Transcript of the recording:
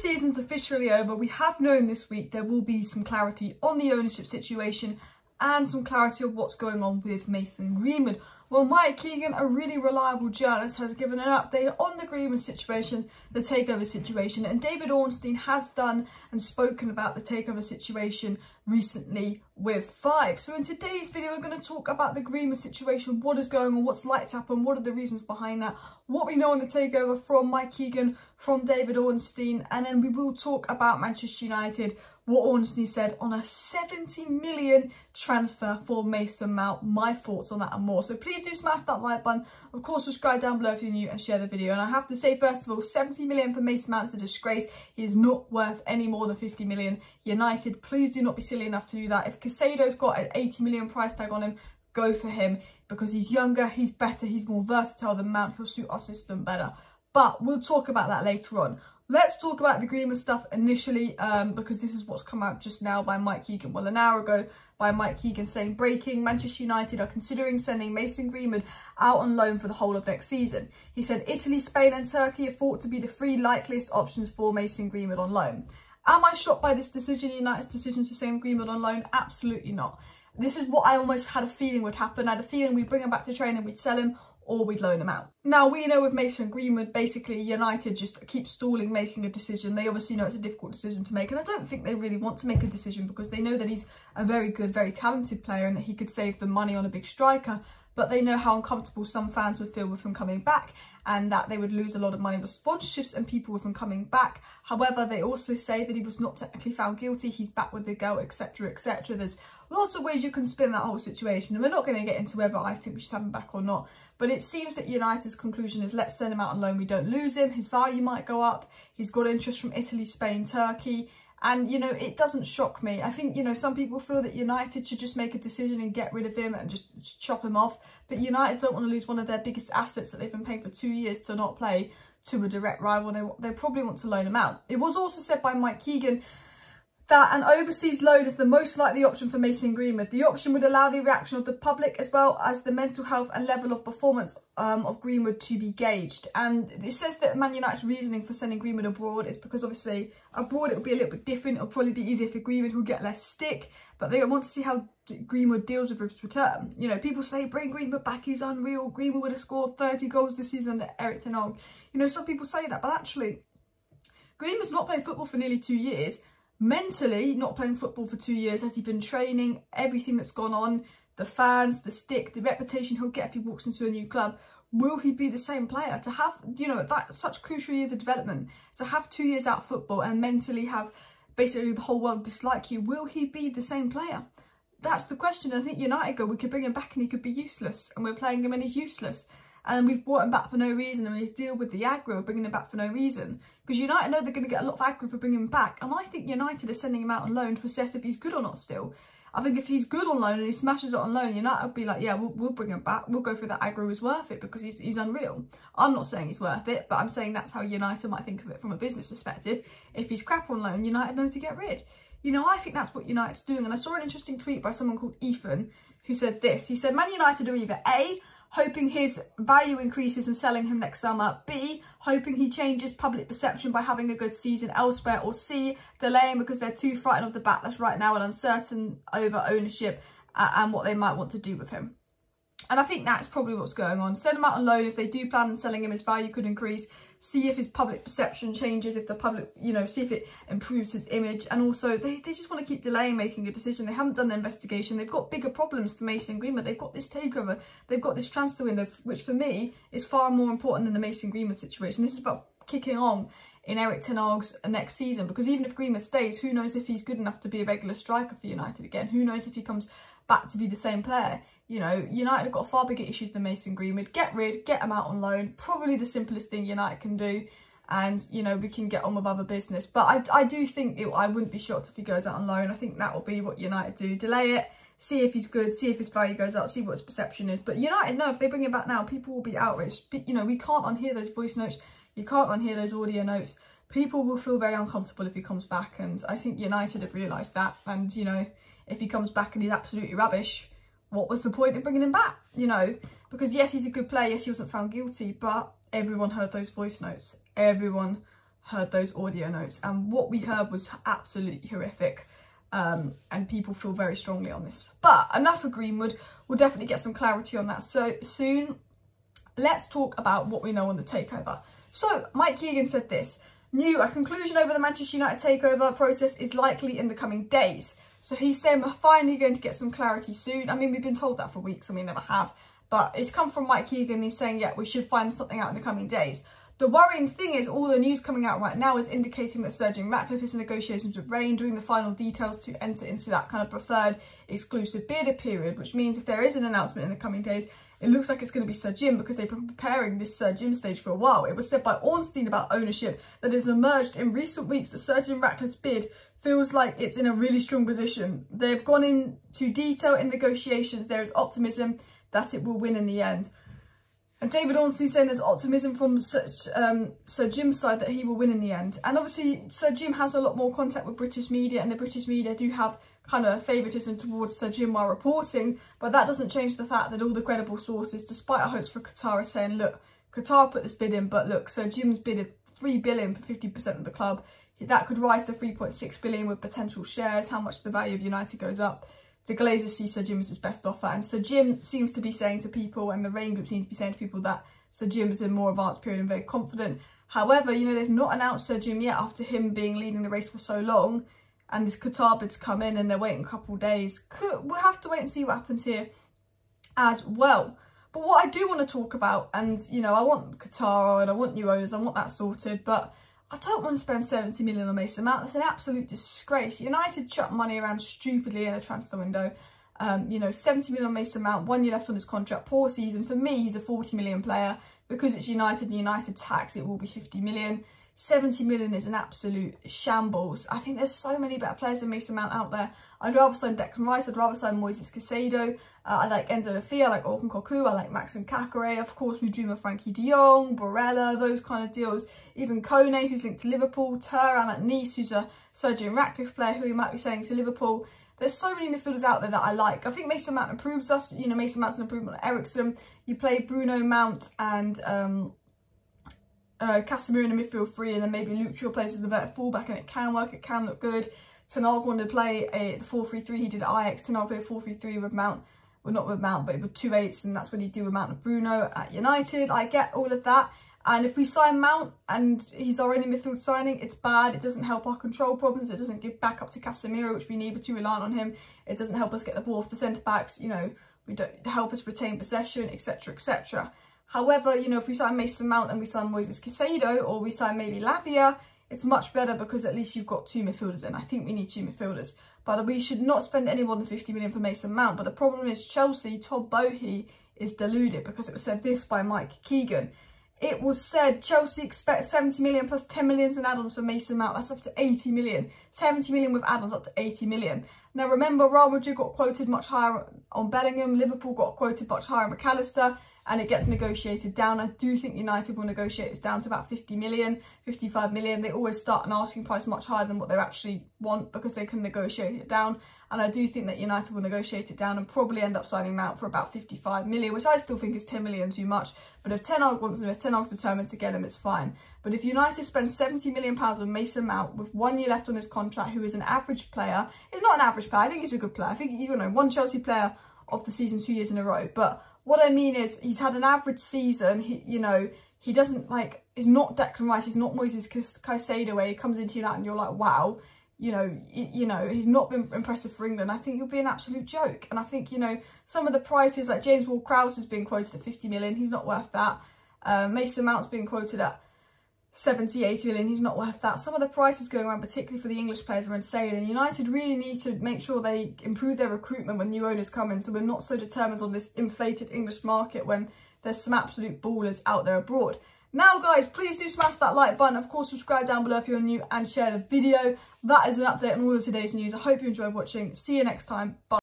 season's officially over, we have known this week there will be some clarity on the ownership situation and some clarity of what's going on with Mason Greenwood. Well, Mike Keegan, a really reliable journalist, has given an update on the Greenwood situation, the takeover situation, and David Ornstein has done and spoken about the takeover situation recently with Five. So in today's video, we're going to talk about the Greenwood situation, what is going on, what's likely to happen, what are the reasons behind that, what we know on the takeover from Mike Keegan, from David Ornstein, and then we will talk about Manchester United, what Ornstein said on a 70 million transfer for Mason Mount, my thoughts on that and more. So please do smash that like button. Of course, subscribe down below if you're new and share the video. And I have to say, first of all, 70 million for Mason Mount is a disgrace. He is not worth any more than 50 million. United, please do not be silly enough to do that. If Caicedo's got an 80 million price tag on him, go for him because he's younger, he's better, he's more versatile than Mount. He'll suit our system better. But we'll talk about that later on. Let's talk about the Greenwood stuff initially because this is what's come out just now by Mike Keegan. Well, an hour ago by Mike Keegan saying, breaking, Manchester United are considering sending Mason Greenwood out on loan for the whole of next season. He said Italy, Spain and Turkey are thought to be the three likeliest options for Mason Greenwood on loan. Am I shocked by this decision, United's decision to send Greenwood on loan? Absolutely not. This is what I almost had a feeling would happen. I had a feeling we'd bring him back to training, we'd sell him, or we'd loan him out. Now, we know with Mason Greenwood, basically United just keep stalling making a decision. They obviously know it's a difficult decision to make, and I don't think they really want to make a decision because they know that he's a very good, very talented player and that he could save them money on a big striker, but they know how uncomfortable some fans would feel with him coming back and that they would lose a lot of money with sponsorships and people with him coming back. However, they also say that he was not technically found guilty, he's back with the girl, etc, etc. There's lots of ways you can spin that whole situation, and we're not going to get into whether I think we should have him back or not. But it seems that United's conclusion is, let's send him out on loan, we don't lose him, his value might go up, he's got interest from Italy, Spain, Turkey, and, you know, it doesn't shock me. I think, you know, some people feel that United should just make a decision and get rid of him and just chop him off, but United don't want to lose one of their biggest assets that they've been paying for 2 years to not play to a direct rival. They probably want to loan him out. It was also said by Mike Keegan that an overseas loan is the most likely option for Mason Greenwood. The option would allow the reaction of the public as well as the mental health and level of performance of Greenwood to be gauged. And it says that Man United's reasoning for sending Greenwood abroad is because obviously abroad it would be a little bit different. It'll probably be easier for Greenwood, who'll get less stick, but they want to see how Greenwood deals with his return. You know, people say, bring Greenwood back, he's unreal. Greenwood would have scored 30 goals this season under Erik ten Hag. You know, some people say that, but actually, Greenwood's not played football for nearly 2 years. Mentally not playing football for 2 years, has he been training, everything that's gone on, the fans, the stick, the reputation he'll get if he walks into a new club, will he be the same player? To have, you know, that such crucial years of development, to have 2 years out of football and mentally have basically the whole world dislike you, will he be the same player? That's the question. I think United go, we could bring him back and he could be useless, and we're playing him and he's useless. And we've brought him back for no reason, and we deal with the aggro of bringing him back for no reason. Because United know they're going to get a lot of aggro for bringing him back. And I think United are sending him out on loan to assess if he's good or not still. I think if he's good on loan and he smashes it on loan, United will be like, yeah, we'll bring him back. We'll go for that aggro, is worth it, because he's unreal. I'm not saying he's worth it, but I'm saying that's how United might think of it from a business perspective. If he's crap on loan, United know to get rid. You know, I think that's what United's doing. And I saw an interesting tweet by someone called Ethan who said this. He said, Man United are either A, hoping his value increases and selling him next summer, B, hoping he changes public perception by having a good season elsewhere, or C, delaying because they're too frightened of the backlash right now and uncertain over ownership and what they might want to do with him. And I think that's probably what's going on. Send him out on loan. If they do plan on selling him, his value could increase. See if his public perception changes, if the public, you know, see if it improves his image. And also, they just want to keep delaying making a decision. They haven't done the investigation. They've got bigger problems than Mason Greenwood. They've got this takeover. They've got this transfer window, which for me is far more important than the Mason Greenwood situation. This is about kicking on in Erik ten Hag's next season, because even if Greenwood stays, who knows if he's good enough to be a regular striker for United again? Who knows if he comes back to be the same player? You know, United have got far bigger issues than Mason Greenwood. Get rid, get him out on loan. Probably the simplest thing United can do. And, you know, we can get on with other business. But I do think I wouldn't be shocked if he goes out on loan. I think that will be what United do. Delay it, see if he's good, see if his value goes up, see what his perception is. But United know if they bring him back now, people will be outraged. But, you know, we can't unhear those voice notes. You can't unhear those audio notes. People will feel very uncomfortable if he comes back. And I think United have realised that. And, you know, if he comes back and he's absolutely rubbish, what was the point in bringing him back? You know, because yes, he's a good player. Yes, he wasn't found guilty, but everyone heard those voice notes. Everyone heard those audio notes, and what we heard was absolutely horrific, and people feel very strongly on this. But enough of Greenwood, we'll definitely get some clarity on that so soon. Let's talk about what we know on the takeover. So Mike Keegan said this: new, a conclusion over the Manchester United takeover process is likely in the coming days. So he's saying we're finally going to get some clarity soon. I mean, we've been told that for weeks and we never have, but it's come from Mike Keegan. He's saying, yeah, we should find something out in the coming days. The worrying thing is all the news coming out right now is indicating that Sir Jim Ratcliffe is in negotiations with Reign, doing the final details to enter into that kind of preferred exclusive bidder period, which means if there is an announcement in the coming days, it looks like it's going to be Sir Jim, because they've been preparing this Sir Jim stage for a while. It was said by Ornstein about ownership that has emerged in recent weeks that Sir Jim Ratcliffe's bid feels like it's in a really strong position. They've gone into detail in negotiations. There is optimism that it will win in the end. And David Ornstein saying there's optimism from Sir Jim's side that he will win in the end. And obviously Sir Jim has a lot more contact with British media, and the British media do have kind of favouritism towards Sir Jim while reporting, but that doesn't change the fact that all the credible sources, despite our hopes for Qatar, are saying, look, Qatar put this bid in, but look, Sir Jim's bidded $3 billion for 50% of the club. That could rise to $3.6 billion with potential shares, how much the value of United goes up. The Glazers see Sir Jim as his best offer, and Sir Jim seems to be saying to people, and the Reign group seems to be saying to people, that Sir Jim is in a more advanced period and very confident. However, you know, they've not announced Sir Jim yet after him being leading the race for so long, and this Qatar bid's come in and they're waiting a couple of days. We'll have to wait and see what happens here as well. But what I do want to talk about, and you know, I want Qatar and I want new owners, I want that sorted, but I don't want to spend 70 million on Mason Mount. That's an absolute disgrace. United chuck money around stupidly in a transfer window. You know, 70 million on Mason Mount, 1 year left on his contract, poor season. For me, he's a 40 million player. Because it's United and United tax, it will be 50 million. 70 million is an absolute shambles. I think there's so many better players than Mason Mount out there. I'd rather sign Declan Rice. I'd rather sign Moises Caicedo. I like Enzo Lavia. I like Alphonso Koku. I like Maxim Kakare. Of course, we dream of Frankie De Jong, Barella, those kind of deals. Even Kone, who's linked to Liverpool. Turan at Nice, who's a Sir Jim Ratcliffe player who he might be saying to Liverpool. There's so many midfielders out there that I like. I think Mason Mount improves us. You know, Mason Mount's an improvement on Eriksen. You play Bruno, Mount and Casemiro in the midfield three, and then maybe Luke Shaw plays as the better fullback, and it can work, it can look good. Ten Hag wanted to play a 4-3-3, he did at Ajax. Ten Hag played 4-3-3 with Mount, well, not with Mount, but with two eights, and that's what he'd do with Mount and Bruno at United. I get all of that. And if we sign Mount and he's already midfield signing, it's bad. It doesn't help our control problems. It doesn't give back up to Casemiro, which we need. We're too reliant on him. It doesn't help us get the ball off the centre-backs. You know, we don't help us retain possession, etc., etc. However, you know, if we sign Mason Mount and we sign Moises Caicedo, or we sign maybe Lavia, it's much better, because at least you've got two midfielders in. I think we need two midfielders. But we should not spend any more than 50 million for Mason Mount. But the problem is Chelsea, Todd Boehly, is deluded, because it was said this by Mike Keegan. It was said Chelsea expects 70 million plus 10 million in add-ons for Mason Mount. That's up to 80 million. 70 million with add-ons, up to 80 million. Now remember, Real Madrid got quoted much higher on Bellingham. Liverpool got quoted much higher on McAllister, and it gets negotiated down. I do think United will negotiate this down to about 50 million, 55 million. They always start an asking price much higher than what they actually want, because they can negotiate it down. And I do think that United will negotiate it down and probably end up signing Mount for about 55 million, which I still think is 10 million too much. But if Ten Hag wants him, if Ten Hag's determined to get him, it's fine. But if United spend 70 million pounds on Mason Mount with 1 year left on his contract, who is an average player, he's not an average player. I think he's a good player. I think, you know, one Chelsea player of the season 2 years in a row, but what I mean is he's had an average season. He, you know, he doesn't like, he's not Declan Rice, he's not Moises Caicedo, where he comes into United and you're like, wow, you know, he's not been impressive for England. I think he'll be an absolute joke. And I think, you know, some of the prices, like James Wall Krause has been quoted at 50 million, he's not worth that. Mason Mount's been quoted at 70, 80 million, he's not worth that. Some of the prices going around, particularly for the English players, are insane, and United really need to make sure they improve their recruitment when new owners come in, so we're not so determined on this inflated English market when there's some absolute ballers out there abroad. Now guys, please do smash that like button, of course subscribe down below if you're new, and share the video. That is an update on all of today's news. I hope you enjoyed watching, see you next time, bye.